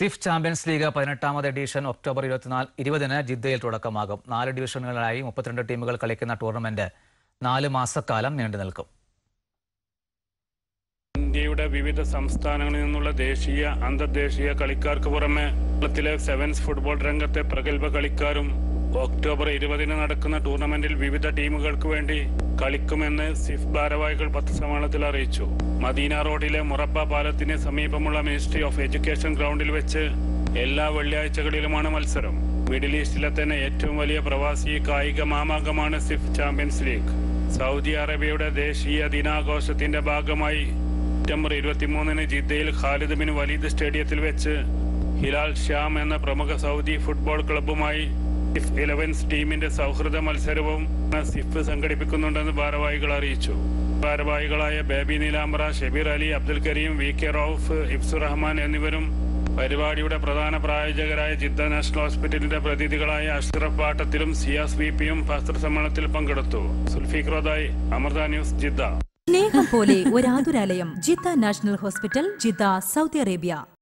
സിഫ് champions league 18ാമത് edition October 20-ന് ജിദ്ദയിൽ തുടക്കമാകും. 4 ഡിവിഷനുകളായി 32 ടീമുകൾ കളിക്കുന്ന ടൂർണമെന്റ് 4 മാസക്കാലം നീണ്ടുനിൽക്കും. ഇന്ത്യയുടെ വിവിധ സംസ്ഥാനങ്ങളിൽ നിന്നുള്ള ദേശീയ അന്തർദേശീയ കളിക്കാർക്ക് പുറമെ കേരളത്തിലെ സെവൻസ് ഫുട്ബോൾ രംഗത്തെ പ്രഗത്ഭ കളിക്കാരും ഒക്ടോബർ 20-ന് നടക്കുന്ന ടൂർണമെന്റിൽ വിവിധ ടീമുകൾക്ക് വേണ്ടി കളിക്കുമെന്ന് സിഫ് ഭാരവാഹികൾ പത്രസമ്മേളനത്തിൽ അറിയിച്ചു. മദീന റോഡിലെ മുറബ പാലത്തിന് സമീപമുള്ള മിനിസ്ട്രി ഓഫ് എഡ്യൂക്കേഷൻ ഗ്രൗണ്ടിൽ വെച്ച് എല്ലാ വെള്ളിയാഴ്ചകളിലുമാണ് മത്സരം. മിഡിൽ ഈസ്റ്റിലെ തന്നെ ഏറ്റവും വലിയ പ്രവാസി കായിക മാമാകമാണ് സിഫ് ചാമ്പ്യൻസ് ലീഗ്. സൗദി അറേബ്യയുടെ ദേശീയ ദിനാഘോഷത്തിന്റെ ഭാഗമായി സെപ്റ്റംബർ 23-ന് ജിദ്ദയിൽ ഖാലിദ് ബിൻ വലീദ് സ്റ്റേഡിയത്തിൽ വെച്ച് ഹിലാൽ ഷാം എന്ന പ്രമുഖ സൗദി ഫുട്ബോൾ ക്ലബ്ബുമായി സിഫ് 11 ടീമിന്റെ സൗഹൃദ മത്സരവും സിഫ് സംഘടിപ്പിക്കുന്നുണ്ടെന്ന് ഭാരവാഹികൾ അറിയിച്ചു. ഭാരവാഹികളായ ബേബി നീലാമ്പ്ര, ഷബീർ അലി, അബ്ദുൽ കരീം, VK റൌഫ്, ഹിഫ്സുർ റഹ്മാൻ എന്നിവരും പരിപാടിയുടെ പ്രധാന പ്രായോജകരായ ജിദ്ദ നാഷണൽ ഹോസ്പിറ്റലിന്റെ പ്രതിനിധികളായ അഷ്റഫ് പാട്ടത്തിലും സിയാസ് VPയും പത്രസമ്മേളനത്തിൽ പങ്കെടുത്തു. സുൽഫിഖ്രോദായി, അമൃത ന്യൂസ്, ജിദ്ദ. സ്നേഹം പോലെ ഒരാതുരാലയം, Jeddah national hospital, Jeddah, Saudi Arabia.